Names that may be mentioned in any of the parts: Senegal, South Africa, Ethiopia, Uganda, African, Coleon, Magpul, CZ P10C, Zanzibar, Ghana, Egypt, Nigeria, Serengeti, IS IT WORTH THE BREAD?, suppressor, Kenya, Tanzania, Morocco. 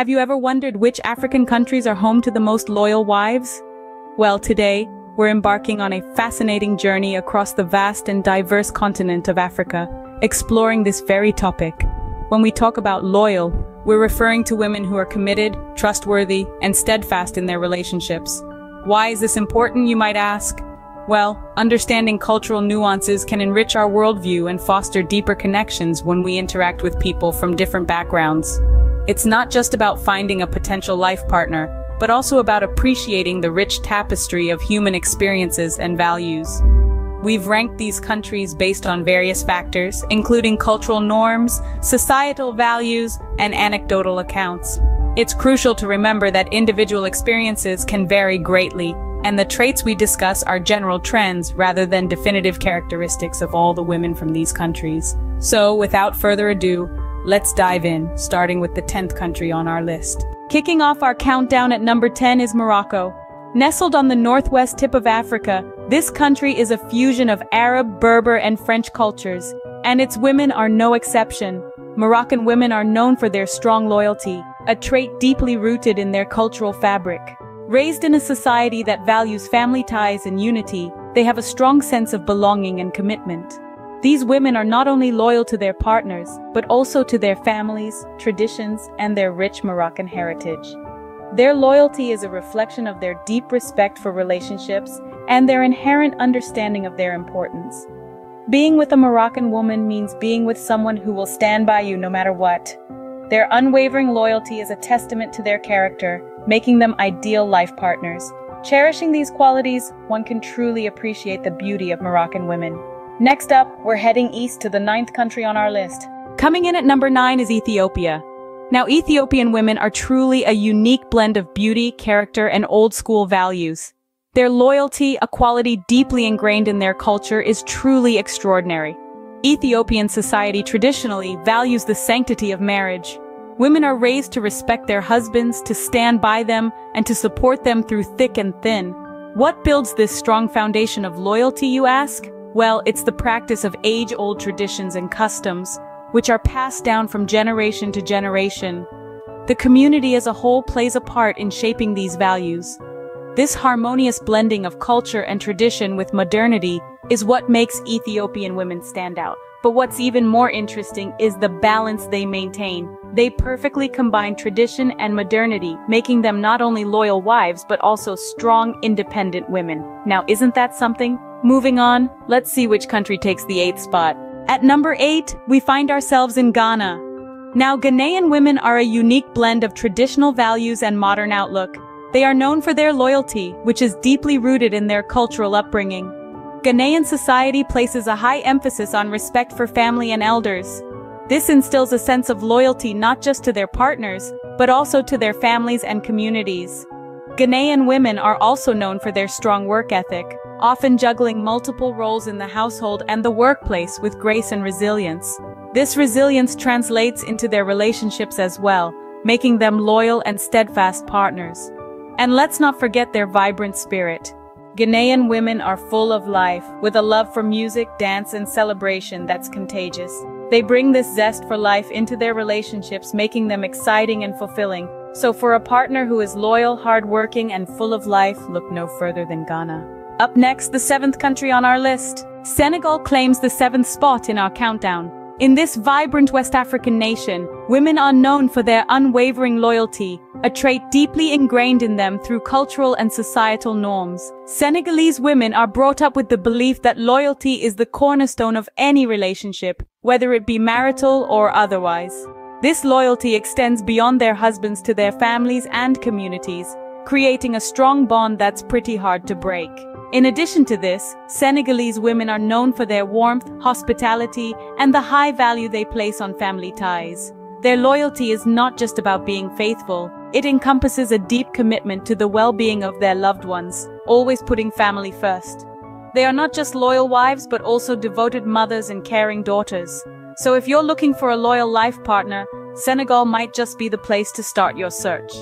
Have you ever wondered which African countries are home to the most loyal wives? Well, today, we're embarking on a fascinating journey across the vast and diverse continent of Africa, exploring this very topic. When we talk about loyal, we're referring to women who are committed, trustworthy, and steadfast in their relationships. Why is this important, you might ask? Well, understanding cultural nuances can enrich our worldview and foster deeper connections when we interact with people from different backgrounds. It's not just about finding a potential life partner, but also about appreciating the rich tapestry of human experiences and values. We've ranked these countries based on various factors, including cultural norms, societal values, and anecdotal accounts. It's crucial to remember that individual experiences can vary greatly, and the traits we discuss are general trends rather than definitive characteristics of all the women from these countries. So, without further ado, let's dive in, starting with the 10th country on our list. Kicking off our countdown at number 10 is Morocco. Nestled on the northwest tip of Africa, this country is a fusion of Arab, Berber, and French cultures, and its women are no exception. Moroccan women are known for their strong loyalty, a trait deeply rooted in their cultural fabric. Raised in a society that values family ties and unity, they have a strong sense of belonging and commitment. These women are not only loyal to their partners, but also to their families, traditions, and their rich Moroccan heritage. Their loyalty is a reflection of their deep respect for relationships and their inherent understanding of their importance. Being with a Moroccan woman means being with someone who will stand by you no matter what. Their unwavering loyalty is a testament to their character, making them ideal life partners. Cherishing these qualities, one can truly appreciate the beauty of Moroccan women. Next up, we're heading east to the 9th country on our list. Coming in at number 9 is Ethiopia. Now, Ethiopian women are truly a unique blend of beauty, character, and old-school values. Their loyalty, a quality deeply ingrained in their culture, is truly extraordinary. Ethiopian society traditionally values the sanctity of marriage. Women are raised to respect their husbands, to stand by them, and to support them through thick and thin. What builds this strong foundation of loyalty, you ask? Well, it's the practice of age-old traditions and customs, which are passed down from generation to generation. The community as a whole plays a part in shaping these values. This harmonious blending of culture and tradition with modernity is what makes Ethiopian women stand out. But what's even more interesting is the balance they maintain. They perfectly combine tradition and modernity, making them not only loyal wives but also strong, independent women. Now, isn't that something? Moving on, let's see which country takes the 8th spot. At number 8, we find ourselves in Ghana. Now, Ghanaian women are a unique blend of traditional values and modern outlook. They are known for their loyalty, which is deeply rooted in their cultural upbringing. Ghanaian society places a high emphasis on respect for family and elders. This instills a sense of loyalty not just to their partners, but also to their families and communities. Ghanaian women are also known for their strong work ethic, often juggling multiple roles in the household and the workplace with grace and resilience. This resilience translates into their relationships as well, making them loyal and steadfast partners. And let's not forget their vibrant spirit. Ghanaian women are full of life, with a love for music, dance, and celebration that's contagious. They bring this zest for life into their relationships, making them exciting and fulfilling. So for a partner who is loyal, hardworking, and full of life, look no further than Ghana. Up next, the 7th country on our list. Senegal claims the 7th spot in our countdown. In this vibrant West African nation, women are known for their unwavering loyalty, a trait deeply ingrained in them through cultural and societal norms. Senegalese women are brought up with the belief that loyalty is the cornerstone of any relationship, whether it be marital or otherwise. This loyalty extends beyond their husbands to their families and communities, creating a strong bond that's pretty hard to break. In addition to this, Senegalese women are known for their warmth, hospitality, and the high value they place on family ties. Their loyalty is not just about being faithful, it encompasses a deep commitment to the well-being of their loved ones, always putting family first. They are not just loyal wives but also devoted mothers and caring daughters. So if you're looking for a loyal life partner, Senegal might just be the place to start your search.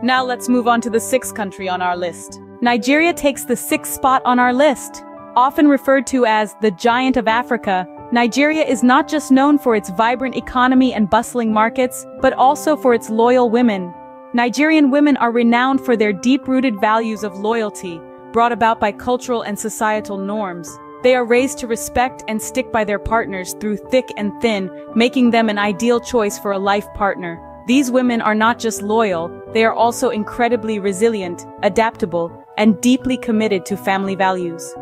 Now let's move on to the 6th country on our list. Nigeria takes the 6th spot on our list. Often referred to as the giant of Africa, Nigeria is not just known for its vibrant economy and bustling markets, but also for its loyal women. Nigerian women are renowned for their deep-rooted values of loyalty, brought about by cultural and societal norms. They are raised to respect and stick by their partners through thick and thin, making them an ideal choice for a life partner. These women are not just loyal, they are also incredibly resilient, adaptable, and deeply committed to family values.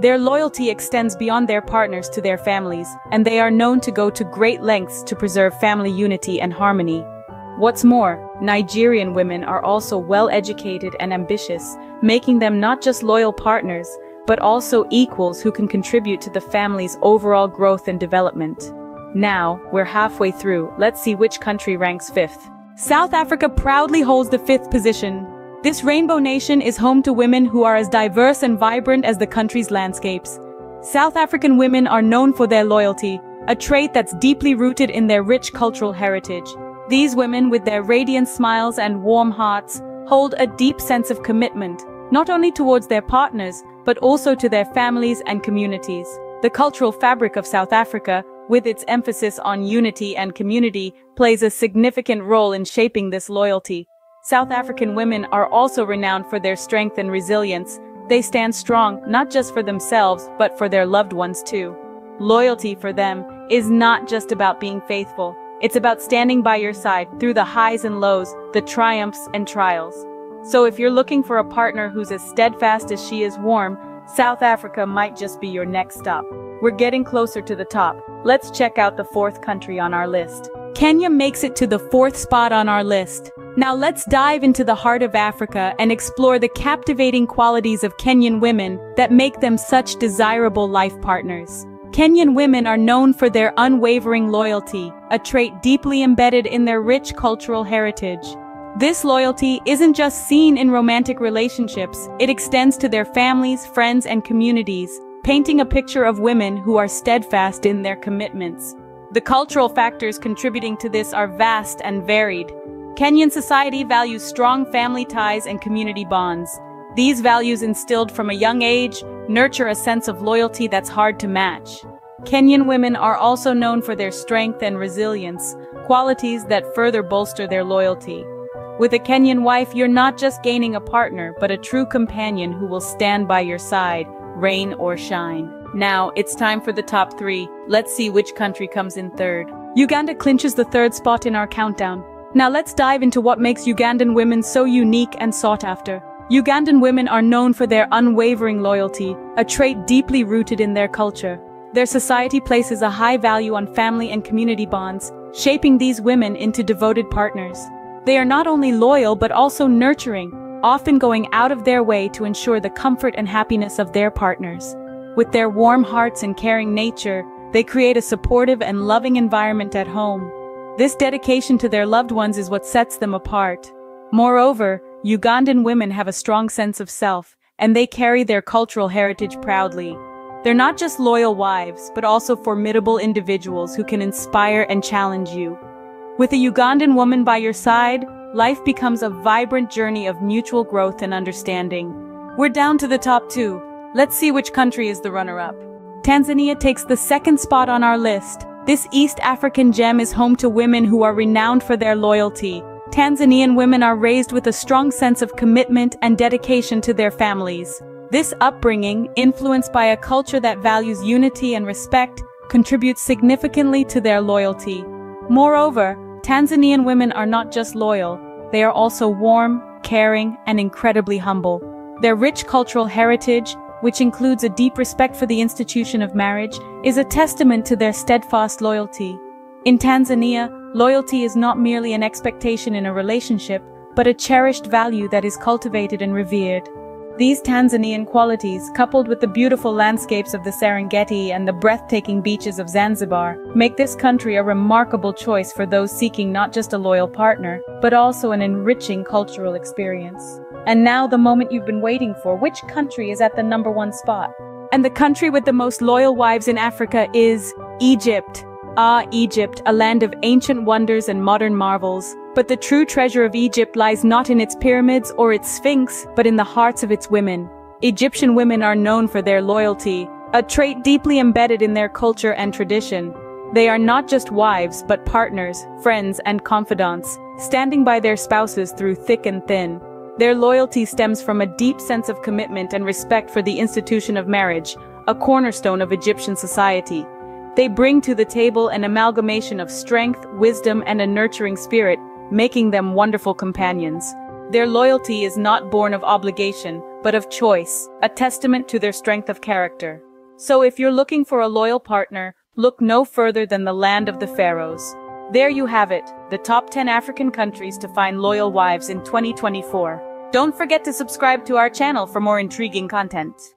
Their loyalty extends beyond their partners to their families, and they are known to go to great lengths to preserve family unity and harmony. What's more, Nigerian women are also well-educated and ambitious, making them not just loyal partners, but also equals who can contribute to the family's overall growth and development. Now, we're halfway through, let's see which country ranks fifth. South Africa proudly holds the fifth position. This rainbow nation is home to women who are as diverse and vibrant as the country's landscapes. South African women are known for their loyalty, a trait that's deeply rooted in their rich cultural heritage. These women, with their radiant smiles and warm hearts, hold a deep sense of commitment, not only towards their partners, but also to their families and communities. The cultural fabric of South Africa, with its emphasis on unity and community, plays a significant role in shaping this loyalty. South African women are also renowned for their strength and resilience. They stand strong, not just for themselves, but for their loved ones too. Loyalty for them is not just about being faithful. It's about standing by your side through the highs and lows, the triumphs and trials. So if you're looking for a partner who's as steadfast as she is warm, South Africa might just be your next stop. We're getting closer to the top. Let's check out the fourth country on our list. Kenya makes it to the fourth spot on our list. Now let's dive into the heart of Africa and explore the captivating qualities of Kenyan women that make them such desirable life partners. Kenyan women are known for their unwavering loyalty, a trait deeply embedded in their rich cultural heritage. This loyalty isn't just seen in romantic relationships, it extends to their families, friends, and communities, painting a picture of women who are steadfast in their commitments. The cultural factors contributing to this are vast and varied. Kenyan society values strong family ties and community bonds. These values, instilled from a young age, nurture a sense of loyalty that's hard to match. Kenyan women are also known for their strength and resilience, qualities that further bolster their loyalty. With a Kenyan wife, you're not just gaining a partner, but a true companion who will stand by your side, rain or shine. Now, it's time for the top three. Let's see which country comes in third. Uganda clinches the third spot in our countdown. Now let's dive into what makes Ugandan women so unique and sought after. Ugandan women are known for their unwavering loyalty, a trait deeply rooted in their culture. Their society places a high value on family and community bonds, shaping these women into devoted partners. They are not only loyal but also nurturing, often going out of their way to ensure the comfort and happiness of their partners. With their warm hearts and caring nature, they create a supportive and loving environment at home. This dedication to their loved ones is what sets them apart. Moreover, Ugandan women have a strong sense of self, and they carry their cultural heritage proudly. They're not just loyal wives, but also formidable individuals who can inspire and challenge you. With a Ugandan woman by your side, life becomes a vibrant journey of mutual growth and understanding. We're down to the top two. Let's see which country is the runner-up. Tanzania takes the second spot on our list. This East African gem is home to women who are renowned for their loyalty. Tanzanian women are raised with a strong sense of commitment and dedication to their families. This upbringing, influenced by a culture that values unity and respect, contributes significantly to their loyalty. Moreover, Tanzanian women are not just loyal, they are also warm, caring, and incredibly humble. Their rich cultural heritage, which includes a deep respect for the institution of marriage, is a testament to their steadfast loyalty. In Tanzania, loyalty is not merely an expectation in a relationship, but a cherished value that is cultivated and revered. These Tanzanian qualities, coupled with the beautiful landscapes of the Serengeti and the breathtaking beaches of Zanzibar, make this country a remarkable choice for those seeking not just a loyal partner, but also an enriching cultural experience. And now the moment you've been waiting for, which country is at the number one spot? And the country with the most loyal wives in Africa is Egypt. Egypt, a land of ancient wonders and modern marvels. But the true treasure of Egypt lies not in its pyramids or its sphinx, but in the hearts of its women. Egyptian women are known for their loyalty, a trait deeply embedded in their culture and tradition. They are not just wives, but partners, friends, and confidants, standing by their spouses through thick and thin. Their loyalty stems from a deep sense of commitment and respect for the institution of marriage, a cornerstone of Egyptian society. They bring to the table an amalgamation of strength, wisdom, and a nurturing spirit, making them wonderful companions. Their loyalty is not born of obligation, but of choice, a testament to their strength of character. So if you're looking for a loyal partner, look no further than the land of the pharaohs. There you have it, the top 10 African countries to find loyal wives in 2024. Don't forget to subscribe to our channel for more intriguing content.